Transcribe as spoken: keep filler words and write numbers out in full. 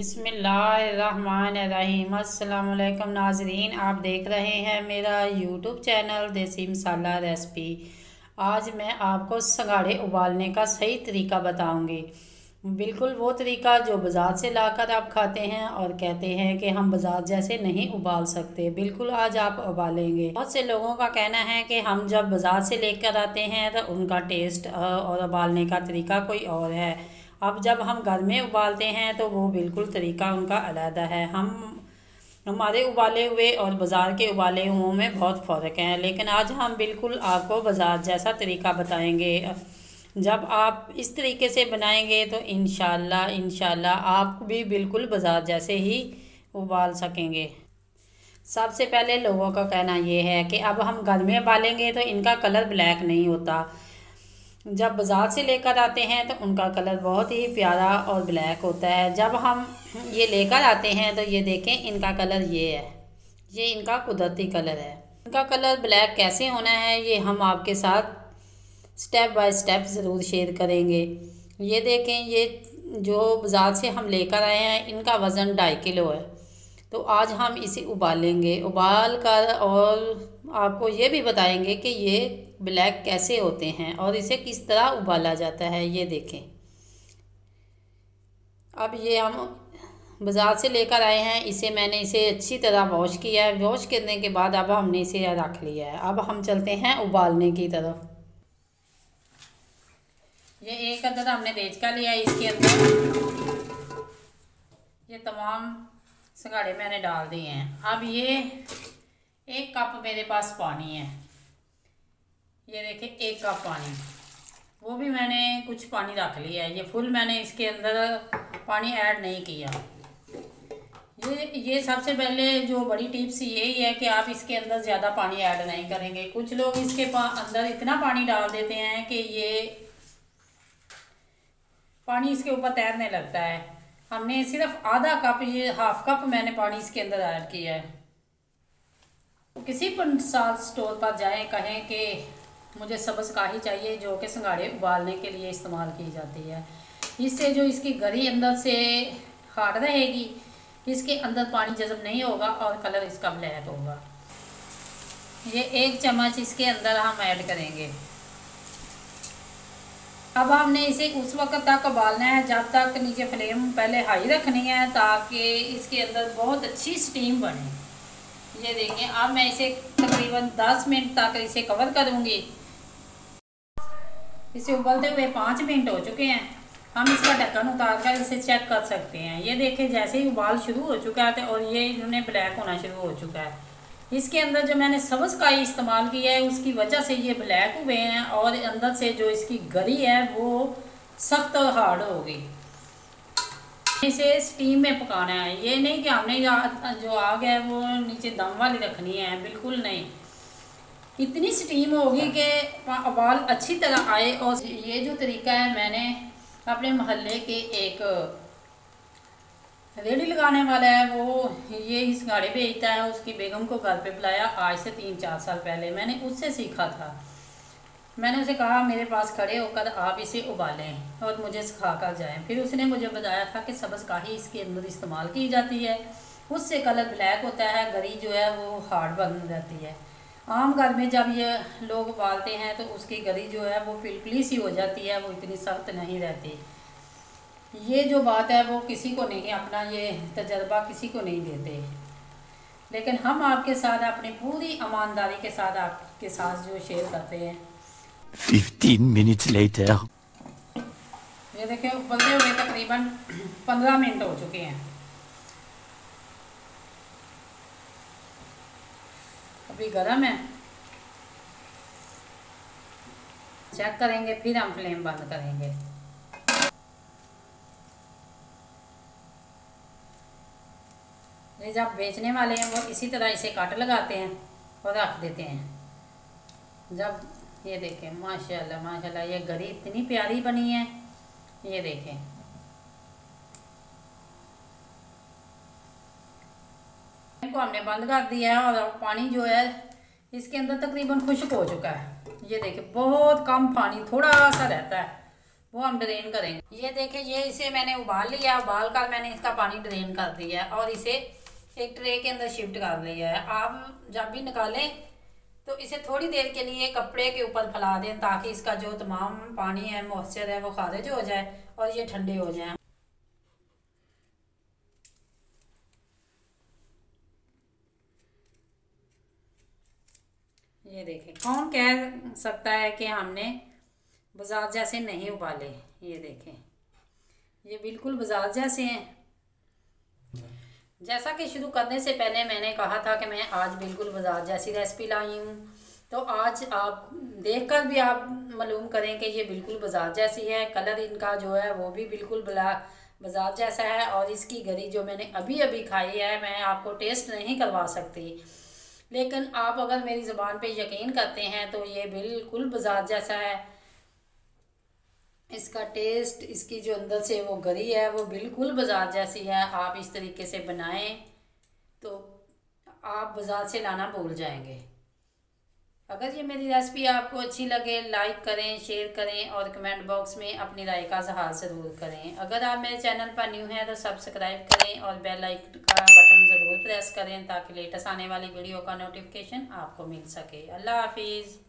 बिस्मिल्लाहिर्रहमानिर्रहीम। अस्सलाम वालेकुम नाजरीन, आप देख रहे हैं मेरा यूट्यूब चैनल देसी मसाला रेसिपी। आज मैं आपको सिंघाड़े उबालने का सही तरीका बताऊंगी, बिल्कुल वो तरीका जो बाज़ार से लाकर आप खाते हैं और कहते हैं कि हम बाज़ार जैसे नहीं उबाल सकते, बिल्कुल आज आप उबालेंगे। बहुत से लोगों का कहना है कि हम जब बाज़ार से लेकर आते हैं तो उनका टेस्ट और उबालने का तरीका कोई और है, अब जब हम घर में उबालते हैं तो वो बिल्कुल तरीका उनका अलहदा है। हम हमारे उबाले हुए और बाज़ार के उबाले हुए में बहुत फ़र्क है, लेकिन आज हम बिल्कुल आपको बाज़ार जैसा तरीका बताएँगे। जब आप इस तरीके से बनाएंगे तो इंशाल्लाह इंशाल्लाह आप भी बिल्कुल बाज़ार जैसे ही उबाल सकेंगे। सबसे पहले लोगों का कहना यह है कि अब हम घर में उबालेंगे तो इनका कलर ब्लैक नहीं होता, जब बाज़ार से लेकर आते हैं तो उनका कलर बहुत ही प्यारा और ब्लैक होता है। जब हम ये लेकर आते हैं तो ये देखें, इनका कलर ये है, ये इनका कुदरती कलर है। इनका कलर ब्लैक कैसे होना है ये हम आपके साथ स्टेप बाय स्टेप ज़रूर शेयर करेंगे। ये देखें, ये जो बाज़ार से हम लेकर आए हैं इनका वज़न ढाई किलो है, तो आज हम इसे उबालेंगे। उबाल कर और आपको ये भी बताएंगे कि ये ब्लैक कैसे होते हैं और इसे किस तरह उबाला जाता है। ये देखें, अब ये हम बाज़ार से लेकर आए हैं, इसे मैंने इसे अच्छी तरह वॉश किया है। वॉश करने के बाद अब हमने इसे रख लिया है। अब हम चलते हैं उबालने की तरफ। ये एक अदद हमने देख का लिया, इसके अंदर ये तमाम सिंघाड़े मैंने डाल दिए हैं। अब ये एक कप मेरे पास पानी है, ये देखें एक कप पानी, वो भी मैंने कुछ पानी रख लिया है। ये फुल मैंने इसके अंदर पानी ऐड नहीं किया। ये ये सबसे पहले जो बड़ी टिप्स यही है कि आप इसके अंदर ज़्यादा पानी ऐड नहीं करेंगे। कुछ लोग इसके अंदर इतना पानी डाल देते हैं कि ये पानी इसके ऊपर तैरने लगता है। हमने सिर्फ आधा कप, ये हाफ कप मैंने पानी इसके अंदर ऐड किया है। किसी पर साल स्टोर पर जाएं, कहें कि मुझे सब्ज़ काही चाहिए जो कि सिंघाड़े उबालने के लिए इस्तेमाल की जाती है। इससे जो इसकी गरी अंदर से हार्ड रहेगी, इसके अंदर पानी जज़्ब नहीं होगा और कलर इसका ब्लैक होगा। ये एक चम्मच इसके अंदर हम ऐड करेंगे। अब हमने इसे उस वक्त तक उबालना है जब तक नीचे फ्लेम पहले हाई रखनी है, ताकि इसके अंदर बहुत अच्छी स्टीम बने। ये देखिए, अब मैं इसे तकरीबन दस मिनट तक इसे कवर करूँगी। इसे उबलते हुए पाँच मिनट हो चुके हैं। हम इसका ढक्कन उतार कर इसे चेक कर सकते हैं। ये देखें, जैसे ही उबाल शुरू हो चुका है और ये इन्होंने ब्लैक होना शुरू हो चुका है। इसके अंदर जो मैंने सब्ज़ काई इस्तेमाल किया है उसकी वजह से ये ब्लैक हुए हैं और अंदर से जो इसकी गरी है वो सख्त और हार्ड हो गई। इसे स्टीम में पकाना है, ये नहीं कि हमने जो आग है वो नीचे दम वाली रखनी है, बिल्कुल नहीं। इतनी स्टीम होगी कि उबाल अच्छी तरह आए। और ये जो तरीका है मैंने अपने मोहल्ले के एक रेडी लगाने वाला है, वो ये इस सिंघाड़े बेचता है, उसकी बेगम को घर पे बुलाया आज से तीन चार साल पहले। मैंने उससे सीखा था। मैंने उसे कहा मेरे पास खड़े होकर आप इसे उबालें और मुझे सिखा कर जाएं। फिर उसने मुझे बताया था कि सब्ज़ काही इसके अंदर इस्तेमाल की जाती है, उससे कलर ब्लैक होता है, गरी जो है वो हार्ड बन जाती है। आम घर में जब ये लोग उबालते हैं तो उसकी गरी जो है वो पिलपिली सी हो जाती है, वो इतनी सख्त नहीं रहती। ये जो बात है वो किसी को नहीं, अपना ये तजर्बा किसी को नहीं देते, लेकिन हम आपके साथ अपनी पूरी ईमानदारी के साथ आपके साथ जो शेयर करते हैं। फिफ्टीन मिनट्स लेटर, ये देखिए उबलते हुए तकरीबन पंद्रह मिनट हो चुके हैं। अभी गर्म है, चेक करेंगे, फिर हम फ्लेम बंद करेंगे। ये जब बेचने वाले हैं वो इसी तरह इसे काट लगाते हैं और रख देते हैं। जब ये देखें, माशाल्लाह माशाल्लाह ये गरी इतनी प्यारी बनी है, ये देखें। इनको हमने बंद कर दिया है और पानी जो है इसके अंदर तकरीबन खुश्क हो चुका है। ये देखें, बहुत कम पानी थोड़ा सा रहता है, वो हम ड्रेन करेंगे। ये देखिए ये इसे मैंने उबाल लिया, उबाल कर मैंने इसका पानी ड्रेन कर दिया है और इसे एक ट्रे के अंदर शिफ्ट कर लिया है। आप जब भी निकालें तो इसे थोड़ी देर के लिए कपड़े के ऊपर फैला दें ताकि इसका जो तमाम पानी है, मॉइस्चर है, वो खारिज हो जाए और ये ठंडे हो जाए। ये देखें, कौन कह सकता है कि हमने बाजार जैसे नहीं उबाले। ये देखें, ये बिल्कुल बाजार जैसे हैं। जैसा कि शुरू करने से पहले मैंने कहा था कि मैं आज बिल्कुल बाजार जैसी रेसिपी लाई हूँ, तो आज आप देखकर भी आप मालूम करें कि ये बिल्कुल बाजार जैसी है। कलर इनका जो है वो भी बिल्कुल बाजार जैसा है और इसकी गरी जो मैंने अभी अभी खाई है, मैं आपको टेस्ट नहीं करवा सकती, लेकिन आप अगर मेरी ज़ुबान पर यकीन करते हैं तो ये बिल्कुल बाजार जैसा है। इसका टेस्ट, इसकी जो अंदर से वो गरी है, वो बिल्कुल बाजार जैसी है। आप इस तरीके से बनाएं तो आप बाजार से लाना भूल जाएंगे। अगर ये मेरी रेसिपी आपको अच्छी लगे, लाइक करें, शेयर करें और कमेंट बॉक्स में अपनी राय का इज़हार ज़रूर करें। अगर आप मेरे चैनल पर न्यू हैं तो सब्सक्राइब करें और बेल आइकन का बटन ज़रूर प्रेस करें ताकि लेटेस्ट आने वाली वीडियो का नोटिफिकेशन आपको मिल सके। अल्लाह हाफिज़।